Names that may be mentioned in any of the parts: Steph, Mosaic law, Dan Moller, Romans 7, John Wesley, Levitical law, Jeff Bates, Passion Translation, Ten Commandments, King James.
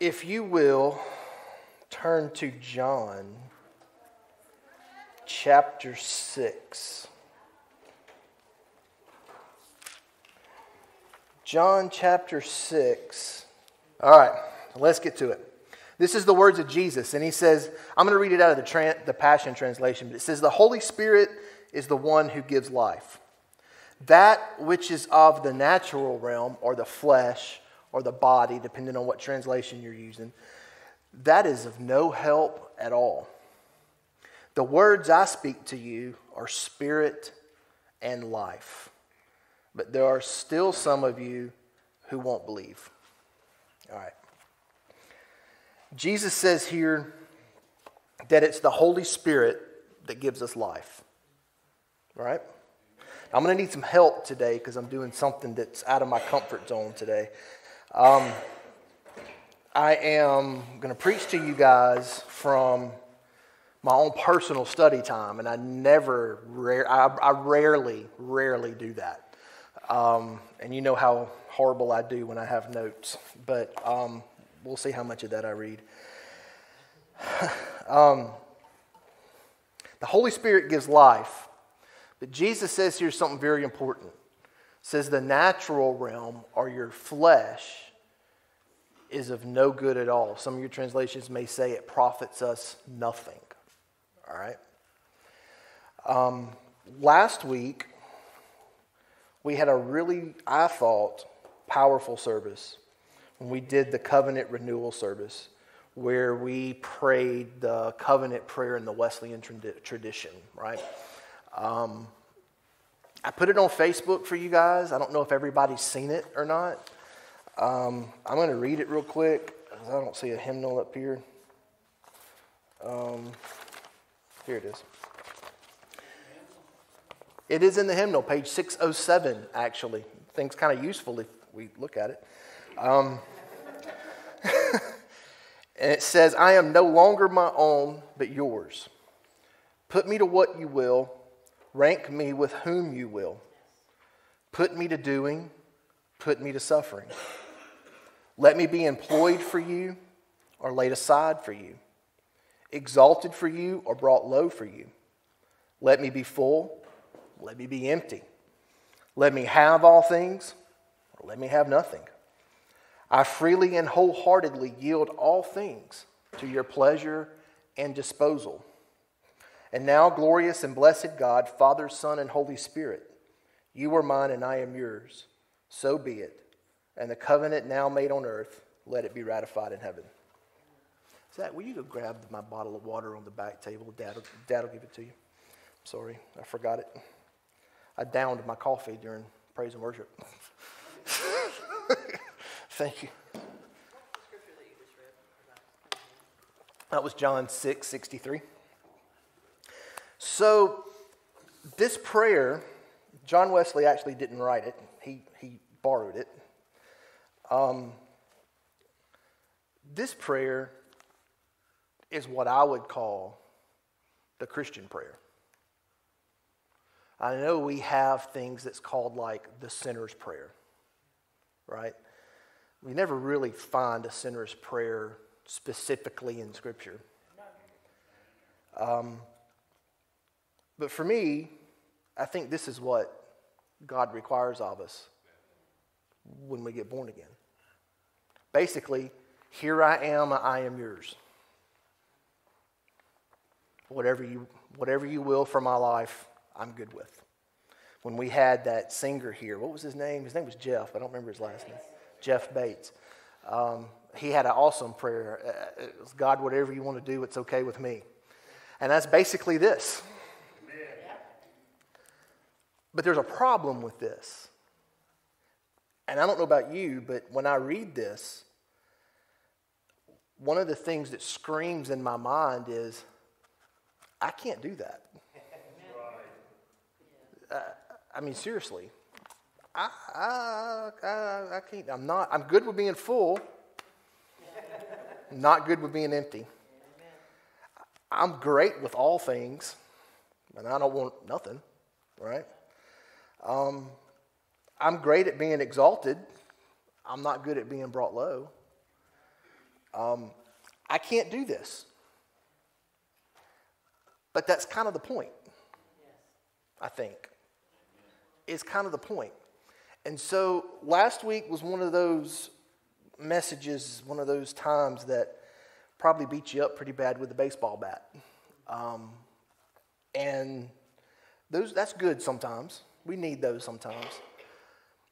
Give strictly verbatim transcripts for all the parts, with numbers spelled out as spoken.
if you will, turn to John chapter six. John chapter six. All right, let's get to it. This is the words of Jesus, and he says, I'm going to read it out of the, tra- the Passion Translation, but it says, the Holy Spirit is the one who gives life. That which is of the natural realm, or the flesh, or the body, depending on what translation you're using, that is of no help at all. The words I speak to you are spirit and life, but there are still some of you who won't believe. All right. Jesus says here that it's the Holy Spirit that gives us life. All right? I'm going to need some help today because I'm doing something that's out of my comfort zone today. Um, I am going to preach to you guys from my own personal study time, and I never, rare, I, I rarely, rarely do that. Um, and you know how horrible I do when I have notes, but... Um, We'll see how much of that I read. um, the Holy Spirit gives life. But Jesus says here something very important. It says the natural realm, or your flesh, is of no good at all. Some of your translations may say it profits us nothing. All right? Um, last week, we had a really, I thought, powerful service. We did the covenant renewal service where we prayed the covenant prayer in the Wesleyan tradition, right? Um, I put it on Facebook for you guys. I don't know if everybody's seen it or not. Um, I'm going to read it real quick because I don't see a hymnal up here. Um, here it is. It is in the hymnal, page six oh seven, actually. Things kind of useful if we look at it. Um, and it says, I am no longer my own, but yours. Put me to what you will, rank me with whom you will. Put me to doing, put me to suffering. Let me be employed for you or laid aside for you, exalted for you or brought low for you. Let me be full, let me be empty. Let me have all things, or let me have nothing. I freely and wholeheartedly yield all things to your pleasure and disposal. And now, glorious and blessed God, Father, Son, and Holy Spirit, you are mine and I am yours. So be it. And the covenant now made on earth, let it be ratified in heaven. Zach, will you go grab my bottle of water on the back table? Dad will, Dad will give it to you. Sorry, I forgot it. I downed my coffee during praise and worship. Thank you. That was John six sixty-three. So this prayer, John Wesley actually didn't write it. He, he borrowed it. Um, this prayer is what I would call the Christian prayer. I know we have things that's called like the sinner's prayer, right? We never really find a sinner's prayer specifically in Scripture. Um, but for me, I think this is what God requires of us when we get born again. Basically, here I am, I am yours. Whatever you, whatever you will for my life, I'm good with. When we had that singer here, what was his name? His name was Jeff. I don't remember his last name. Jeff Bates. Um, he had an awesome prayer. It was, God, whatever you want to do, it's okay with me. And that's basically this. Amen. But there's a problem with this. And I don't know about you, but when I read this, one of the things that screams in my mind is, I can't do that. Uh, I mean, seriously. I, I, I, I can't, I'm not, I'm good with being full, not good with being empty. I'm great with all things, and I don't want nothing, right? Um, I'm great at being exalted. I'm not good at being brought low. Um, I can't do this. But that's kind of the point, I think. It's kind of the point. And so last week was one of those messages, one of those times that probably beat you up pretty bad with a baseball bat. Um, and those that's good sometimes. We need those sometimes.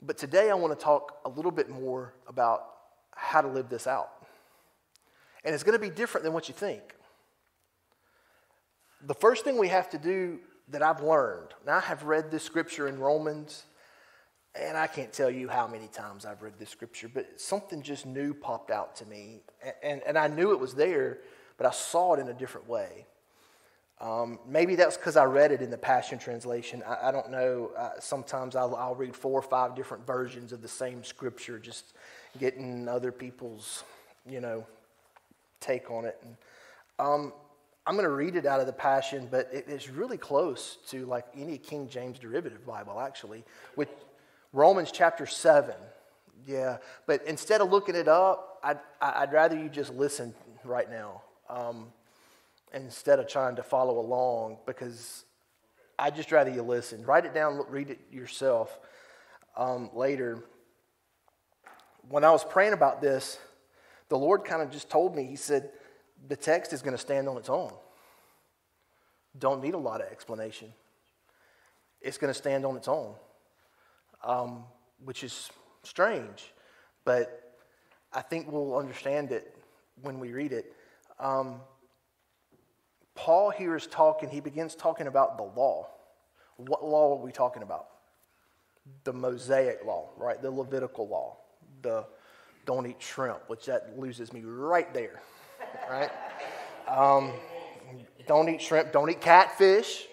But today I want to talk a little bit more about how to live this out. And it's going to be different than what you think. The first thing we have to do that I've learned, now I have read this scripture in Romans, and I can't tell you how many times I've read this scripture, but something just new popped out to me. And, and, and I knew it was there, but I saw it in a different way. Um, maybe that's because I read it in the Passion Translation. I, I don't know. Uh, sometimes I'll, I'll read four or five different versions of the same scripture, just getting other people's, you know, take on it. And, um, I'm going to read it out of the Passion, but it is really close to like any King James derivative Bible, actually, with Romans chapter seven. Yeah, but instead of looking it up, I'd, I'd rather you just listen right now. Um, instead of trying to follow along, because I'd just rather you listen. Write it down, read it yourself um, later. When I was praying about this, the Lord kind of just told me, he said, the text is going to stand on its own. Don't need a lot of explanation. It's going to stand on its own, um, which is strange, but I think we'll understand it when we read it. Um, Paul here is talking, he begins talking about the law. What law are we talking about? The Mosaic law, right? The Levitical law. The don't eat shrimp, which that loses me right there, right? Um, don't eat shrimp, don't eat catfish,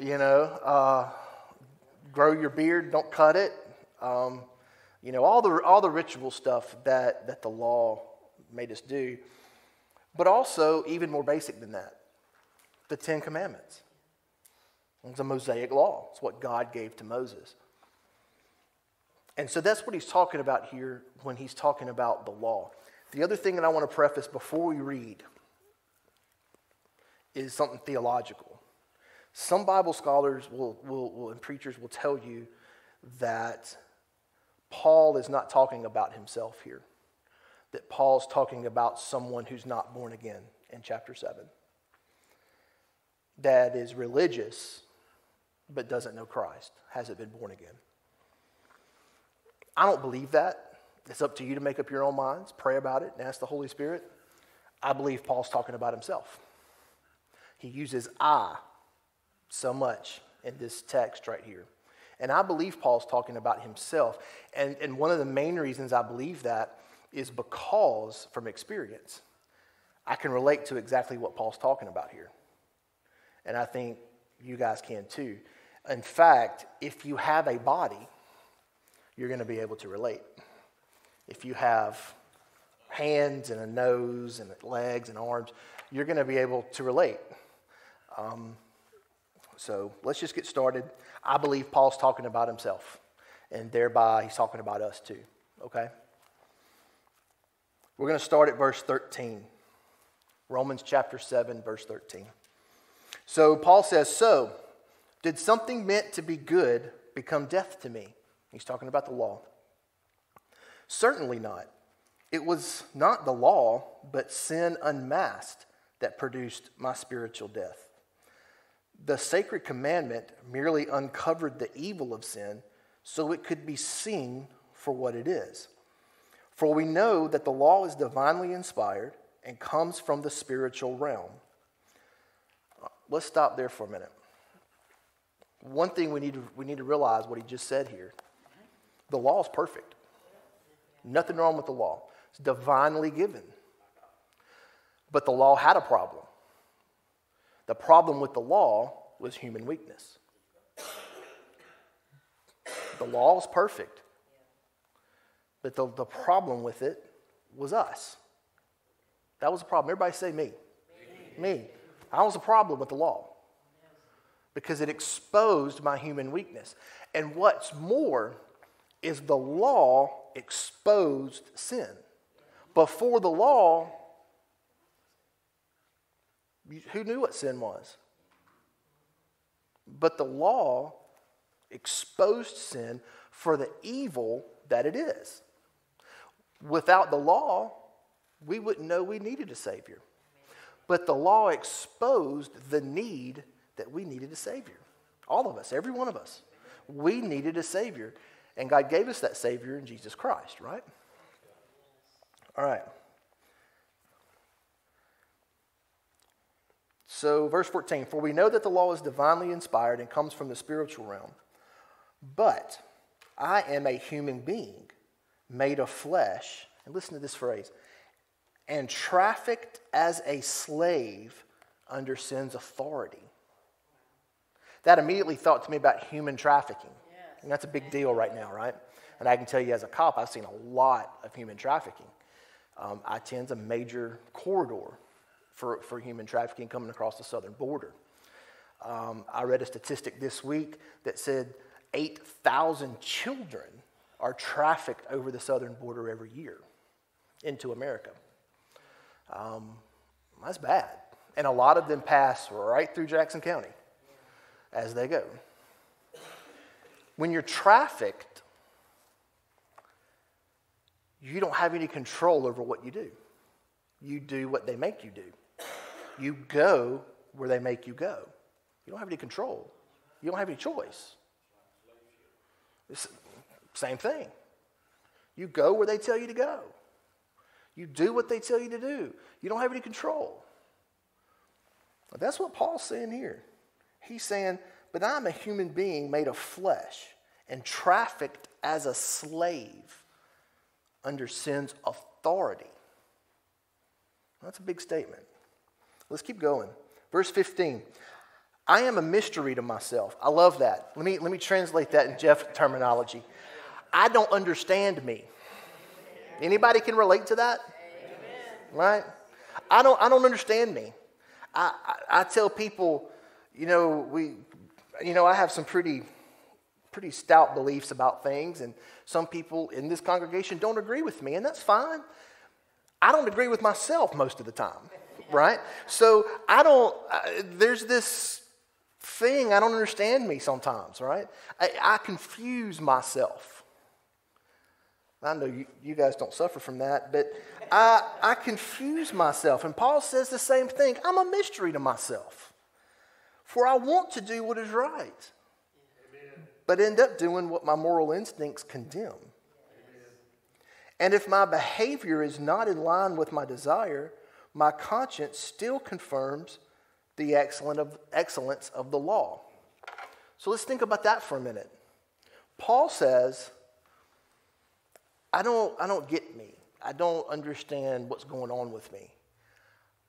you know. Uh, grow your beard, don't cut it. Um, you know, all the all the ritual stuff that, that the law made us do. But also, even more basic than that, the Ten Commandments. It's a Mosaic law. It's what God gave to Moses. And so that's what he's talking about here when he's talking about the law. The other thing that I want to preface before we read is something theological. Some Bible scholars will, will, will and preachers will tell you that Paul is not talking about himself here, that Paul's talking about someone who's not born again in chapter seven, that is religious but doesn't know Christ, hasn't been born again. I don't believe that. It's up to you to make up your own minds, pray about it, and ask the Holy Spirit. I believe Paul's talking about himself. He uses I so much in this text right here. And I believe Paul's talking about himself. And, and one of the main reasons I believe that is because, from experience, I can relate to exactly what Paul's talking about here. And I think you guys can too. In fact, if you have a body, you're going to be able to relate. If you have hands and a nose and legs and arms, you're going to be able to relate. Um, so let's just get started. I believe Paul's talking about himself, and thereby he's talking about us too, okay? We're going to start at verse thirteen, Romans chapter seven, verse thirteen. So Paul says, so did something meant to be good become death to me? He's talking about the law. Certainly not. It was not the law, but sin unmasked that produced my spiritual death. The sacred commandment merely uncovered the evil of sin so it could be seen for what it is. For we know that the law is divinely inspired and comes from the spiritual realm. Let's stop there for a minute. One thing we need to, we need to realize what he just said here. The law is perfect. Nothing wrong with the law. It's divinely given. But the law had a problem. The problem with the law was human weakness. The law is perfect. But the, the problem with it was us. That was the problem. Everybody say me. Me. Me. I was the problem with the law. Because it exposed my human weakness. And what's more is the law exposed sin. Before the law, Who knew what sin was? But the law exposed sin for the evil that it is. Without the law, we wouldn't know we needed a Savior. But the law exposed the need that we needed a Savior. All of us, every one of us. We needed a Savior. And God gave us that Savior in Jesus Christ, right? All right. So verse fourteen, for we know that the law is divinely inspired and comes from the spiritual realm. But I am a human being made of flesh. And listen to this phrase. And trafficked as a slave under sin's authority. That immediately thought to me about human trafficking. Yes. And that's a big deal right now, right? And I can tell you as a cop, I've seen a lot of human trafficking. Um, I ten's a major corridor for, for human trafficking coming across the southern border. Um, I read a statistic this week that said eight thousand children are trafficked over the southern border every year into America. Um, that's bad. And a lot of them pass right through Jackson County as they go. When you're trafficked, you don't have any control over what you do. You do what they make you do. You go where they make you go. You don't have any control. You don't have any choice. It's the same thing. You go where they tell you to go. You do what they tell you to do. You don't have any control. But that's what Paul's saying here. He's saying, but I'm a human being made of flesh and trafficked as a slave under sin's authority. That's a big statement. Let's keep going. Verse fifteen. I am a mystery to myself. I love that. Let me, let me translate that in Jeff's terminology. I don't understand me. Anybody can relate to that? Amen. Right? I don't, I don't understand me. I, I, I tell people, you know, we, you know, I have some pretty, pretty stout beliefs about things, and some people in this congregation don't agree with me, and that's fine. I don't agree with myself most of the time, right? So I don't, I, there's this thing, I don't understand me sometimes, right? I, I confuse myself. I know you, you guys don't suffer from that, but I, I confuse myself. And Paul says the same thing. I'm a mystery to myself, for I want to do what is right, amen, but end up doing what my moral instincts condemn. Amen. And if my behavior is not in line with my desire, my conscience still confirms the excellence of the law. So let's think about that for a minute. Paul says, I don't, I don't get me. I don't understand what's going on with me.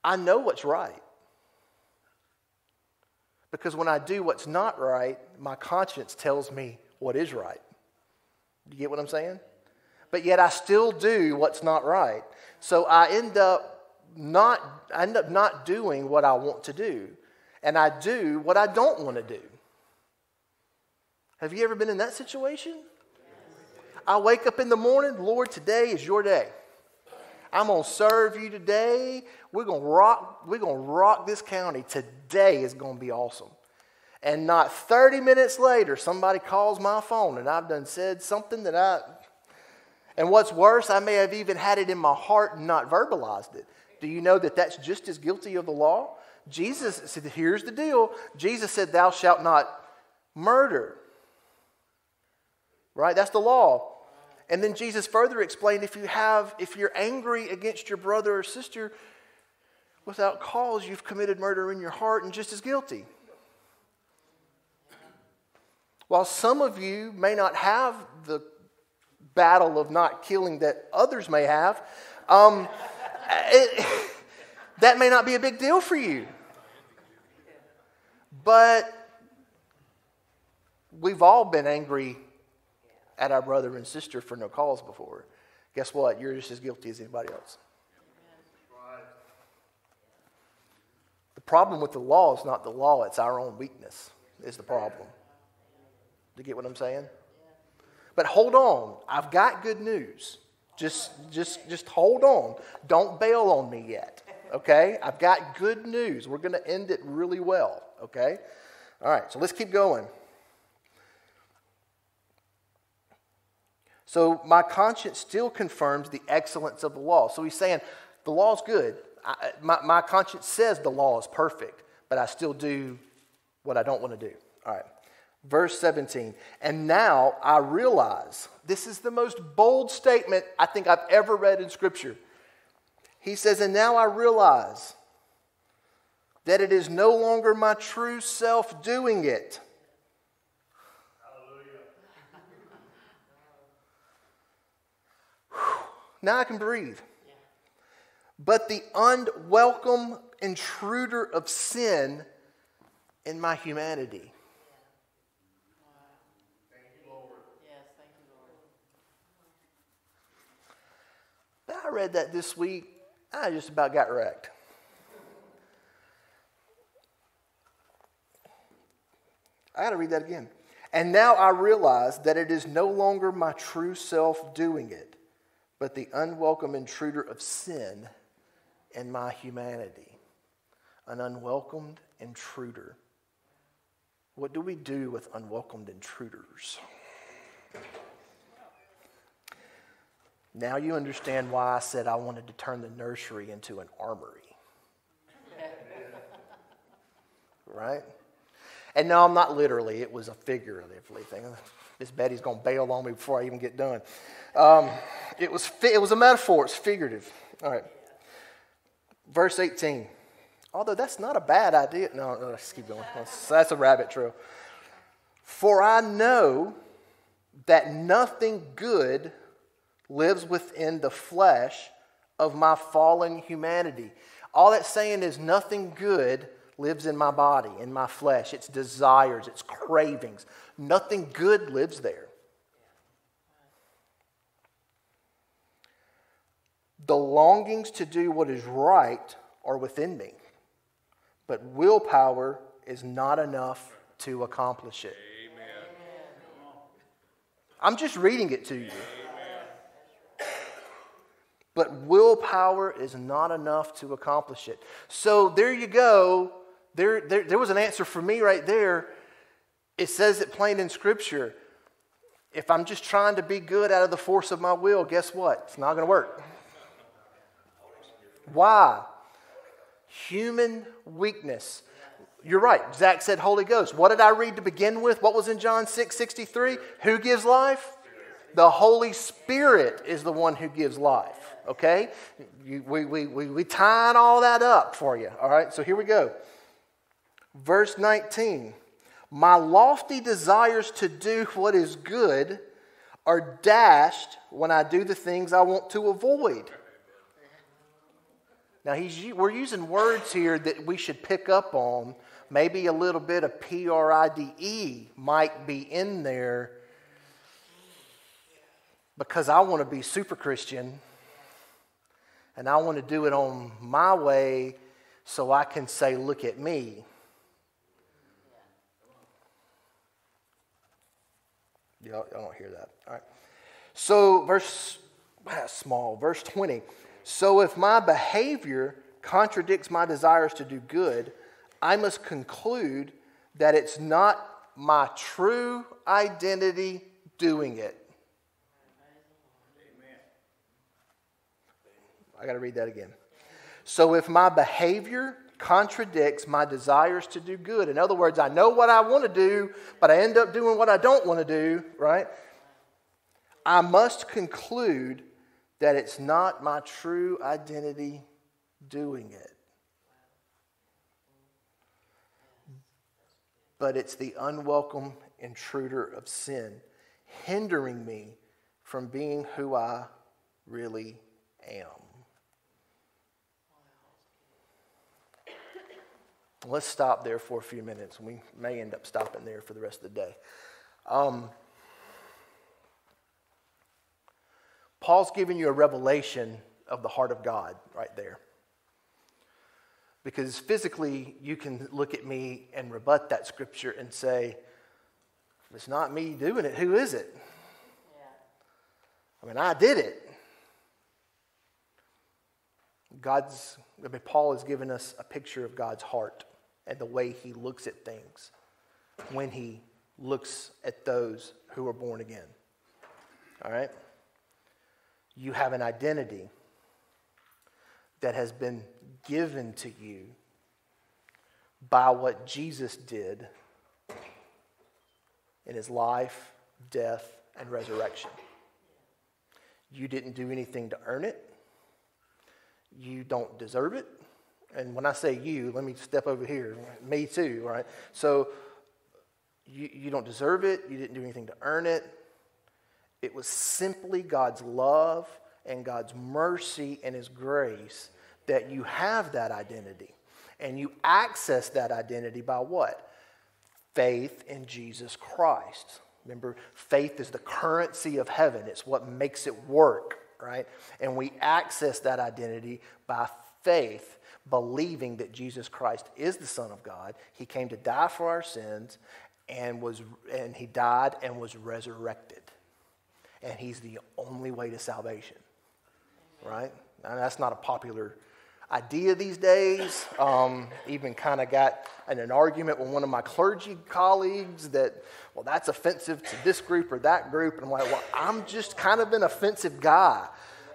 I know what's right. Because when I do what's not right, my conscience tells me what is right. Do you get what I'm saying? But yet I still do what's not right. So I end up not, I end up not doing what I want to do. And I do what I don't want to do. Have you ever been in that situation? I wake up in the morning, Lord, today is your day. I'm going to serve you today. We're going to rock, we're going to rock this county. Today is going to be awesome. And not thirty minutes later, somebody calls my phone and I've done said something that I, and what's worse, I may have even had it in my heart and not verbalized it. Do you know that that's just as guilty of the law? Jesus said, here's the deal. Jesus said, thou shalt not murder. Right? That's the law. And then Jesus further explained if you have, if you're angry against your brother or sister without cause, you've committed murder in your heart and just as guilty. While some of you may not have the battle of not killing that others may have, um, it, that may not be a big deal for you. But we've all been angry at our brother and sister for no cause before. Guess what? You're just as guilty as anybody else. The problem with the law is not the law. It's our own weakness is the problem. Do you get what I'm saying? But hold on. I've got good news. Just, just, just hold on. Don't bail on me yet, okay? I've got good news. We're going to end it really well, okay? All right, so let's keep going. So my conscience still confirms the excellence of the law. So he's saying the law is good. I, my, my conscience says the law is perfect, but I still do what I don't want to do. All right. Verse seventeen, and now I realize, this is the most bold statement I think I've ever read in Scripture. He says, and now I realize that it is no longer my true self doing it. Hallelujah. Now I can breathe. Yeah. But the unwelcome intruder of sin in my humanity. I read that this week, I just about got wrecked. I got to read that again. And now I realize that it is no longer my true self doing it, but the unwelcome intruder of sin in my humanity. An unwelcomed intruder. What do we do with unwelcomed intruders? Now you understand why I said I wanted to turn the nursery into an armory. Right? And no, I'm not literally. It was a figuratively thing. Miss Betty's going to bail on me before I even get done. Um, it was it was a metaphor. It's figurative. All right. Verse eighteen. Although that's not a bad idea. No, no, let's keep going. That's, that's a rabbit trail. For I know that nothing good lives within the flesh of my fallen humanity. All that's saying is nothing good lives in my body, in my flesh, its desires, its cravings. Nothing good lives there. The longings to do what is right are within me, but willpower is not enough to accomplish it. Amen. I'm just reading it to you. But willpower is not enough to accomplish it. So there you go. There, there, there was an answer for me right there. It says it plain in Scripture. If I'm just trying to be good out of the force of my will, guess what? It's not going to work. Why? Human weakness. You're right. Zach said Holy Ghost. What did I read to begin with? What was in John six sixty-three? Who gives life? The Holy Spirit is the one who gives life, okay? You, we, we, we, we tying all that up for you, all right? So here we go. Verse nineteen. My lofty desires to do what is good are dashed when I do the things I want to avoid. Now, he's, we're using words here that we should pick up on. Maybe a little bit of P R I D E might be in there. Because I want to be super Christian and I want to do it on my way so I can say, look at me. Y'all don't hear that. All right. So verse, that's small, verse twenty. So if my behavior contradicts my desires to do good, I must conclude that it's not my true identity doing it. I got to read that again. So if my behavior contradicts my desires to do good, in other words, I know what I want to do, but I end up doing what I don't want to do, right? I must conclude that it's not my true identity doing it. But it's the unwelcome intruder of sin hindering me from being who I really am. Let's stop there for a few minutes. We may end up stopping there for the rest of the day. Um, Paul's giving you a revelation of the heart of God right there. Because physically, you can look at me and rebut that scripture and say, if it's not me doing it, who is it? Yeah. I mean, I did it. God's, I mean, Paul has given us a picture of God's heart and the way he looks at things when he looks at those who are born again. All right? You have an identity that has been given to you by what Jesus did in his life, death, and resurrection. You didn't do anything to earn it. You don't deserve it. And when I say you, let me step over here. Me too, all right? So you, you don't deserve it. You didn't do anything to earn it. It was simply God's love and God's mercy and his grace that you have that identity. And you access that identity by what? Faith in Jesus Christ. Remember, faith is the currency of heaven. It's what makes it work, right? And we access that identity by faith, believing that Jesus Christ is the Son of God. He came to die for our sins, and was and he died and was resurrected. And he's the only way to salvation, right? Now, that's not a popular idea these days. Um, even kind of got in an argument with one of my clergy colleagues that, well, that's offensive to this group or that group. And I'm like, well, I'm just kind of an offensive guy.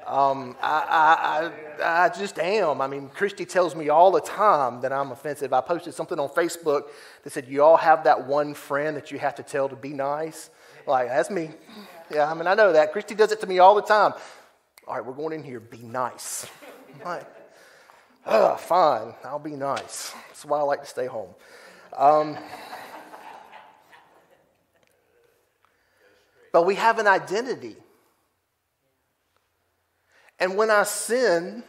Um, I, I, I, I just am. I mean, Christy tells me all the time that I'm offensive. I posted something on Facebook that said, you all have that one friend that you have to tell to be nice. Like, that's me. Yeah, I mean, I know that. Christy does it to me all the time. All right, we're going in here. Be nice. I'm like, oh, fine. I'll be nice. That's why I like to stay home. Um, but we have an identity. And when I sin,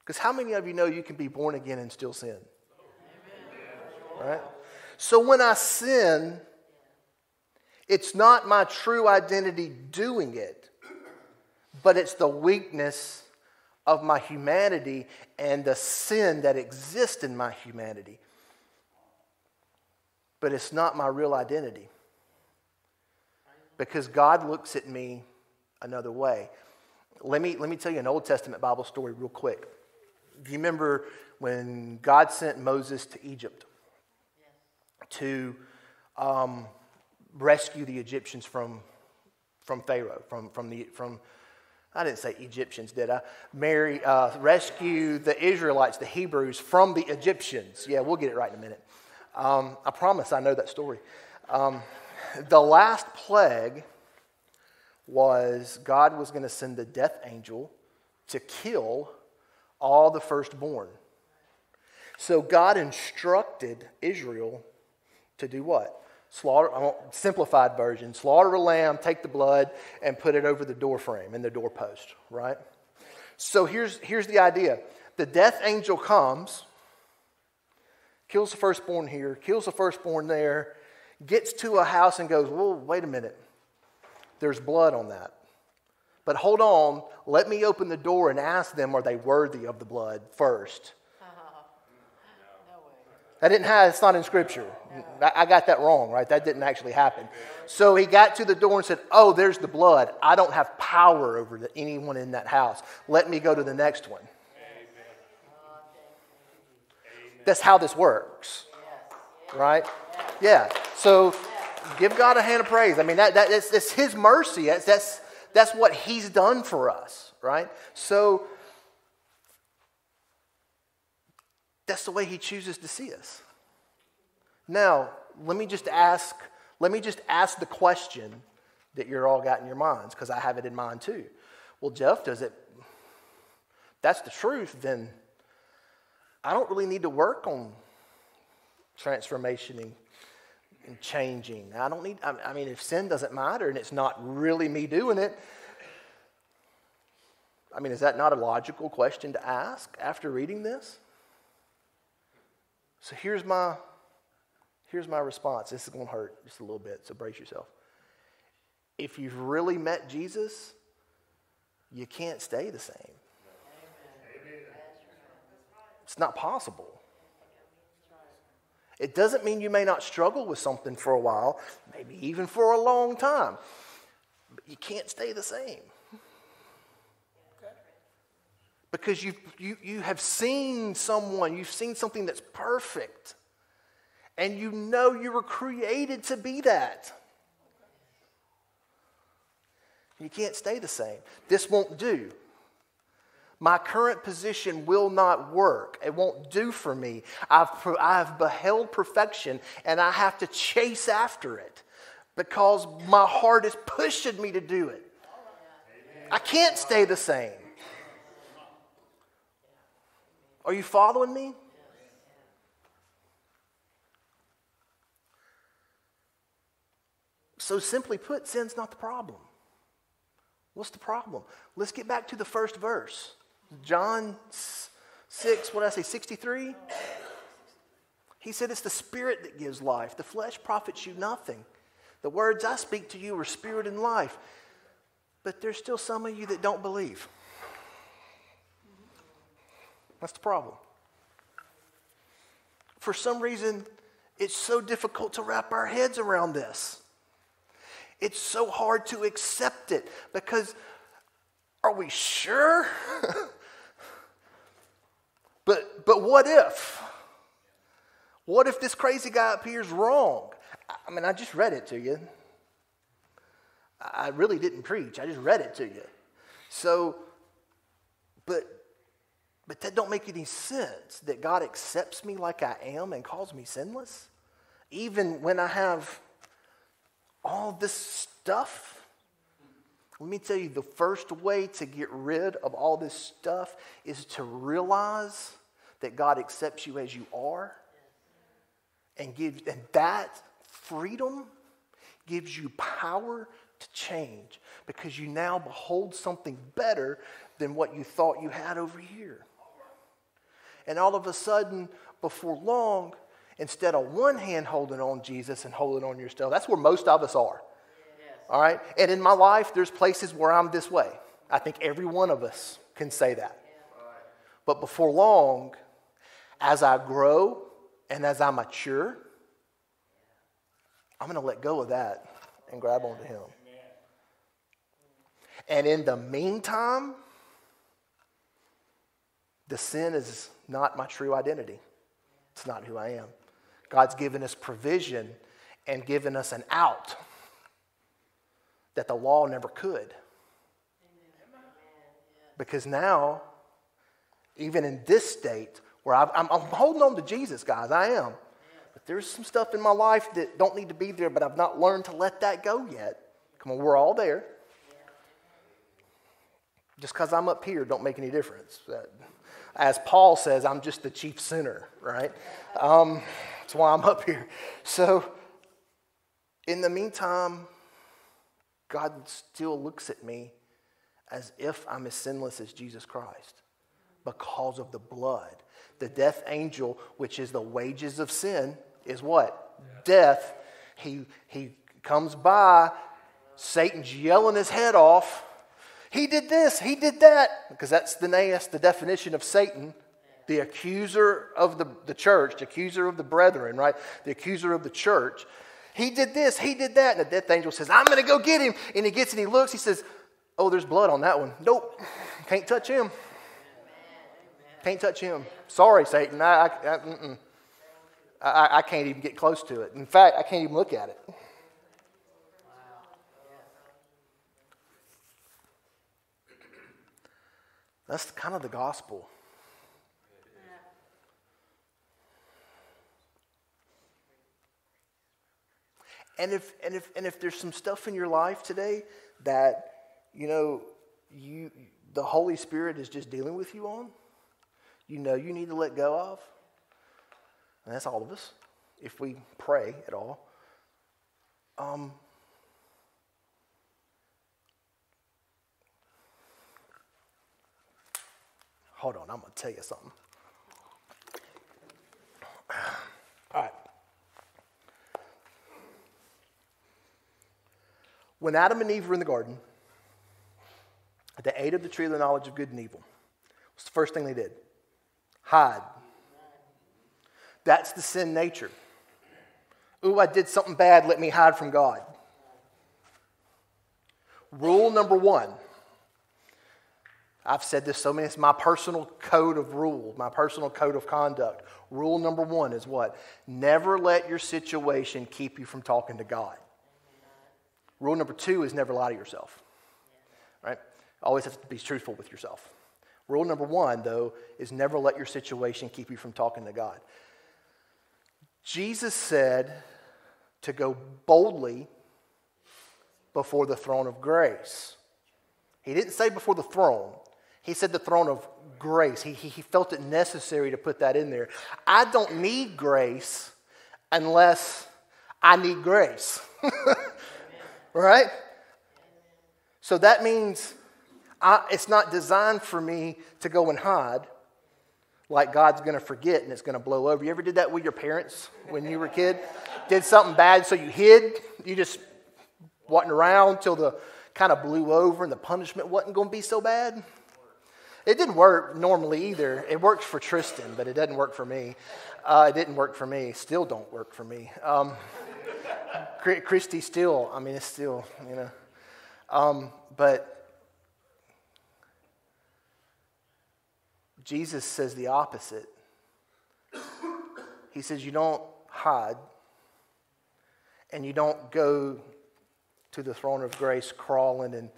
because how many of you know you can be born again and still sin? Right? So when I sin, it's not my true identity doing it, but it's the weakness of my humanity and the sin that exists in my humanity. But it's not my real identity, because God looks at me another way. Let me, let me tell you an Old Testament Bible story real quick. Do you remember when God sent Moses to Egypt to um, rescue the Egyptians from from Pharaoh, from from the from I didn't say Egyptians, did I? Mary, uh, rescue the Israelites, the Hebrews, from the Egyptians. Yeah, we'll get it right in a minute. Um, I promise I know that story. Um, the last plague was God was going to send the death angel to kill all the firstborn. So God instructed Israel to do what? Slaughter, I want simplified version, slaughter a lamb, take the blood, and put it over the door frame and the doorpost, right? So here's, here's the idea. The death angel comes, kills the firstborn here, kills the firstborn there, gets to a house and goes, whoa, wait a minute. There's blood on that. But hold on, let me open the door and ask them, are they worthy of the blood first? That didn't have, it's not in Scripture. I got that wrong, right? That didn't actually happen. So he got to the door and said, oh, there's the blood. I don't have power over the, anyone in that house. Let me go to the next one. Amen. That's how this works, right? Yeah. So give God a hand of praise. I mean, that, that, that's, that's his mercy. That's, that's, that's what he's done for us, right? So that's the way he chooses to see us. Now, let me just ask, let me just ask the question that you're all got in your minds, because I have it in mind too. Well, Jeff, does it, that's the truth, then I don't really need to work on transformation and, and changing. I don't need, I, I mean, if sin doesn't matter and it's not really me doing it, I mean, is that not a logical question to ask after reading this? So here's my, here's my response. This is going to hurt just a little bit, so brace yourself. If you've really met Jesus, you can't stay the same. Amen. It's not possible. It doesn't mean you may not struggle with something for a while, maybe even for a long time, but you can't stay the same. because you've, you, you have seen someone, you've seen something that's perfect, and you know you were created to be that. You can't stay the same. This won't do. My current position will not work. It won't do for me. I've, I've beheld perfection, and I have to chase after it because my heart is pushing me to do it. I can't stay the same. Are you following me? So simply put, sin's not the problem. What's the problem? Let's get back to the first verse. John six, what did I say, sixty-three? He said it's the Spirit that gives life. The flesh profits you nothing. The words I speak to you are spirit and life. But there's still some of you that don't believe. That's the problem. For some reason, it's so difficult to wrap our heads around this. It's so hard to accept it because are we sure? but but what if? What if this crazy guy up here is wrong? I mean, I just read it to you. I really didn't preach. I just read it to you. So, but but that don't make any sense that God accepts me like I am and calls me sinless, even when I have all this stuff. Let me tell you, the first way to get rid of all this stuff is to realize that God accepts you as you are, and gives, and that freedom gives you power to change because you now behold something better than what you thought you had over here. And all of a sudden, before long, instead of one hand holding on Jesus and holding on your stuff, that's where most of us are. Yes. All right? And in my life, there's places where I'm this way. I think every one of us can say that. Yeah. But before long, as I grow and as I mature, I'm going to let go of that and grab onto Him. And in the meantime, the sin is not my true identity. It's not who I am. God's given us provision and given us an out that the law never could. Because now, even in this state where I've, I'm, I'm holding on to Jesus, guys, I am. But there's some stuff in my life that don't need to be there, but I've not learned to let that go yet. Come on, we're all there. Just because I'm up here don't make any difference. That, as Paul says, I'm just the chief sinner, right? Um, that's why I'm up here. So, in the meantime, God still looks at me as if I'm as sinless as Jesus Christ because of the blood. The death angel, which is the wages of sin, is what? Death. He, he comes by, Satan's yelling his head off. He did this, he did that, because that's the, that's the definition of Satan, the accuser of the, the church, the accuser of the brethren, right? The accuser of the church. He did this, he did that, and the death angel says, I'm going to go get him. And he gets and he looks, he says, oh, there's blood on that one. Nope, can't touch him. Can't touch him. Sorry, Satan, I, I, I, mm-mm. I, I can't even get close to it. In fact, I can't even look at it. That's kind of the gospel. Yeah. And if and if and if there's some stuff in your life today that you know you the Holy Spirit is just dealing with you on, you know you need to let go of. And that's all of us, if we pray at all. Um Hold on, I'm going to tell you something. All right. When Adam and Eve were in the garden, they ate of the tree of the knowledge of good and evil. What's the first thing they did? Hide. That's the sin nature. Ooh, I did something bad, let me hide from God. Rule number one. I've said this so many, it's my personal code of rule, my personal code of conduct. Rule number one is what? Never let your situation keep you from talking to God. Rule number two is never lie to yourself. Right? Always have to be truthful with yourself. Rule number one, though, is never let your situation keep you from talking to God. Jesus said to go boldly before the throne of grace. He didn't say before the throne. He said the throne of grace. He, he, he felt it necessary to put that in there. I don't need grace unless I need grace. Right? So that means I, it's not designed for me to go and hide like God's going to forget and it's going to blow over. You ever did that with your parents when you were a kid? Did something bad so you hid? You just walking around till the kind of blew over and the punishment wasn't going to be so bad? It didn't work normally either. It worked for Tristan, but it doesn't work for me. Uh, it didn't work for me. Still don't work for me. Um, Christy still, I mean, it's still, you know. Um, but Jesus says the opposite. He says you don't hide and you don't go to the throne of grace crawling and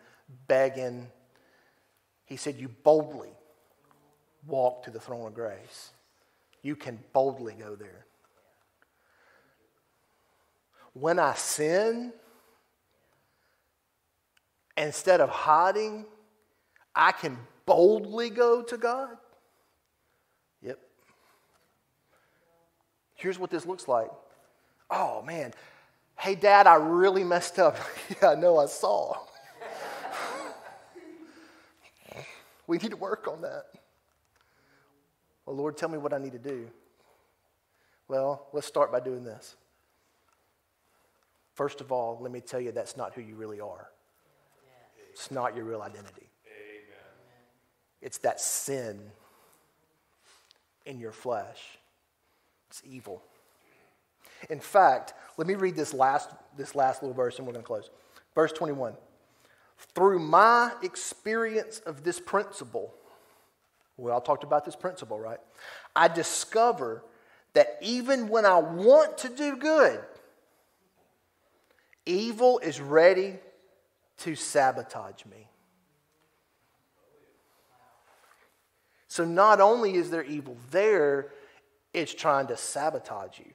begging. He said you boldly walk to the throne of grace. You can boldly go there. When I sin, instead of hiding, I can boldly go to God. Yep. Here's what this looks like. Oh, man. Hey, Dad, I really messed up. Yeah, I know, I saw. We need to work on that. Well, Lord, tell me what I need to do. Well, let's start by doing this. First of all, let me tell you that's not who you really are. It's not your real identity. Amen. It's that sin in your flesh. It's evil. In fact, let me read this last, this last little verse and we're going to close. Verse twenty-one. Through my experience of this principle, we all talked about this principle, right? I discover that even when I want to do good, evil is ready to sabotage me. So not only is there evil there, it's trying to sabotage you.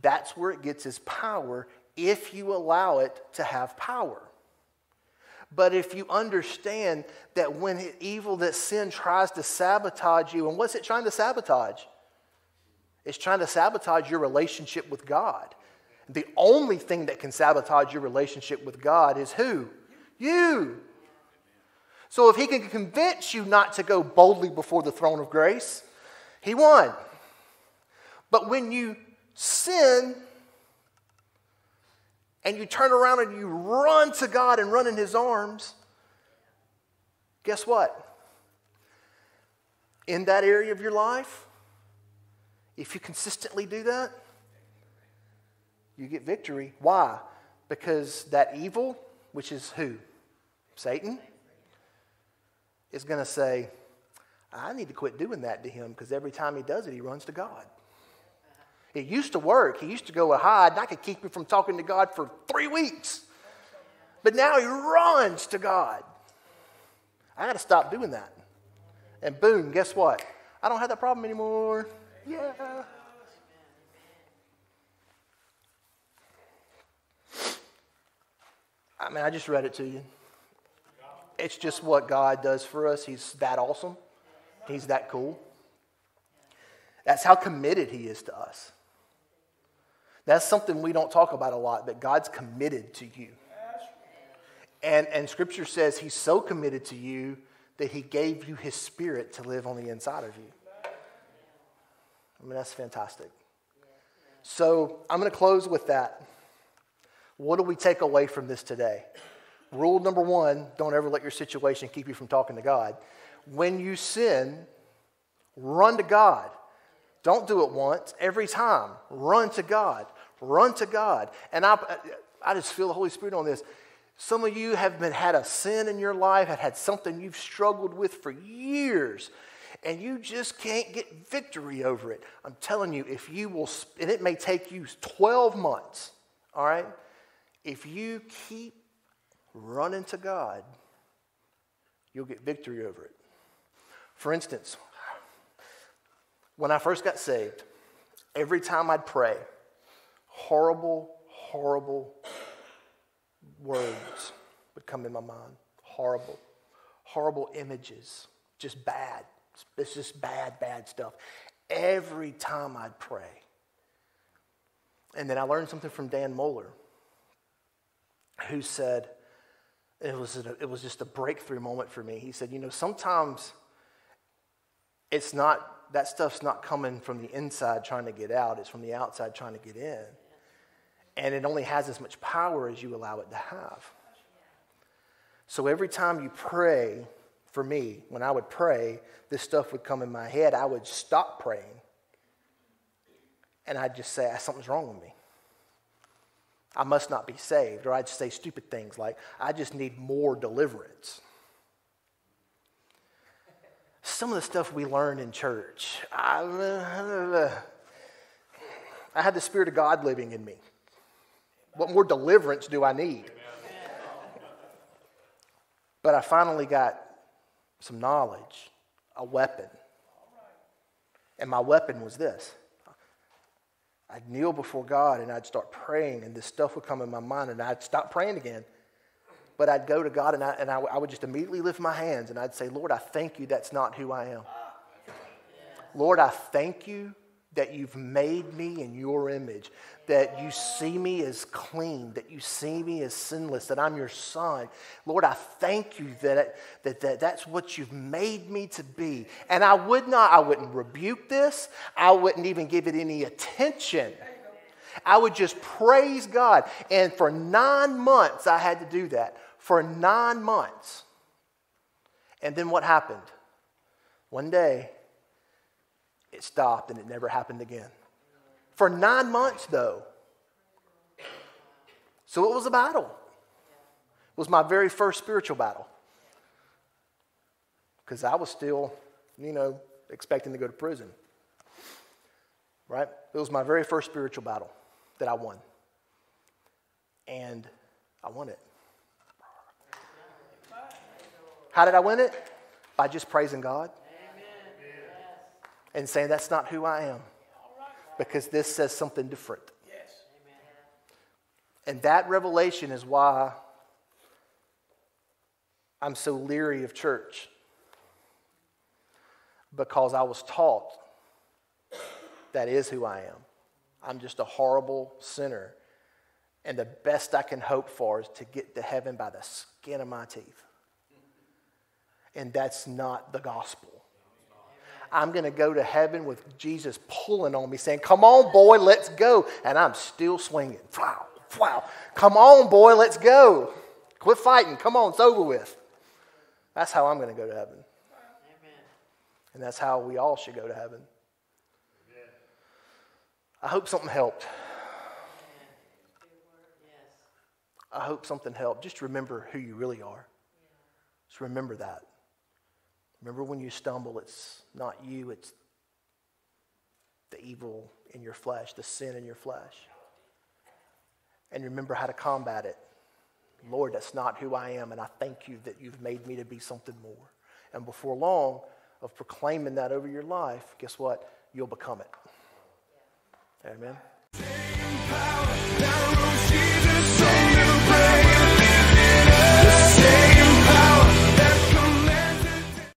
That's where it gets its power if you allow it to have power. But if you understand that when evil, that sin tries to sabotage you, and what's it trying to sabotage? It's trying to sabotage your relationship with God. The only thing that can sabotage your relationship with God is who? You. So if he can convince you not to go boldly before the throne of grace, he won. But when you sin, and you turn around and you run to God and run in his arms, guess what? In that area of your life, if you consistently do that, you get victory. Why? Because that evil, which is who? Satan, is going to say, I need to quit doing that to him because every time he does it, he runs to God. It used to work. He used to go and hide, and I could keep him from talking to God for three weeks. But now he runs to God. I got to stop doing that. And boom, guess what? I don't have that problem anymore. Yeah. I mean, I just read it to you. It's just what God does for us. He's that awesome. He's that cool. That's how committed he is to us. That's something we don't talk about a lot, but God's committed to you. And, and Scripture says he's so committed to you that he gave you his spirit to live on the inside of you. I mean, that's fantastic. So I'm going to close with that. What do we take away from this today? Rule number one, don't ever let your situation keep you from talking to God. When you sin, run to God. Don't do it once. Every time, run to God. Run to God. And I, I just feel the Holy Spirit on this. Some of you have been had a sin in your life, have had something you've struggled with for years, and you just can't get victory over it. I'm telling you, if you will, and it may take you twelve months, all right? If you keep running to God, you'll get victory over it. For instance, when I first got saved, every time I'd pray, horrible, horrible words would come in my mind. Horrible, horrible images, just bad. It's just bad, bad stuff. Every time I'd pray. And then I learned something from Dan Moller, who said, it was, a, it was just a breakthrough moment for me. He said, you know, sometimes it's not, that stuff's not coming from the inside trying to get out. It's from the outside trying to get in. And it only has as much power as you allow it to have. So every time you pray, for me, when I would pray, this stuff would come in my head. I would stop praying, and I'd just say, something's wrong with me. I must not be saved. Or I'd say stupid things like, I just need more deliverance. Some of the stuff we learn in church. I, I had the Spirit of God living in me. What more deliverance do I need? But I finally got some knowledge, a weapon. And my weapon was this. I'd kneel before God and I'd start praying, and this stuff would come in my mind, and I'd stop praying again. But I'd go to God, and I, and I, I would just immediately lift my hands and I'd say, Lord, I thank you that's not who I am. Lord, I thank you that you've made me in your image, that you see me as clean, that you see me as sinless, that I'm your son. Lord, I thank you that, that, that that's what you've made me to be. And I would not, I wouldn't rebuke this. I wouldn't even give it any attention. I would just praise God. And for nine months, I had to do that. For nine months. And then what happened? One day, it stopped, and it never happened again. For nine months, though. So it was a battle. It was my very first spiritual battle. Because I was still, you know, expecting to go to prison. Right? It was my very first spiritual battle that I won. And I won it. How did I win it? By just praising God. And saying, that's not who I am. Because this says something different. Yes. Amen. And that revelation is why I'm so leery of church. Because I was taught that is who I am. I'm just a horrible sinner. And the best I can hope for is to get to heaven by the skin of my teeth. And that's not the gospel. I'm going to go to heaven with Jesus pulling on me, saying, come on, boy, let's go. And I'm still swinging. Wow, wow. Come on, boy, let's go. Quit fighting. Come on, it's over with. That's how I'm going to go to heaven. Amen. And that's how we all should go to heaven. Amen. I hope something helped. I hope something helped. Just remember who you really are. Just remember that. Remember when you stumble, it's not you, it's the evil in your flesh, the sin in your flesh. And remember how to combat it. Lord, that's not who I am, and I thank you that you've made me to be something more. And before long of proclaiming that over your life, guess what? You'll become it. Amen.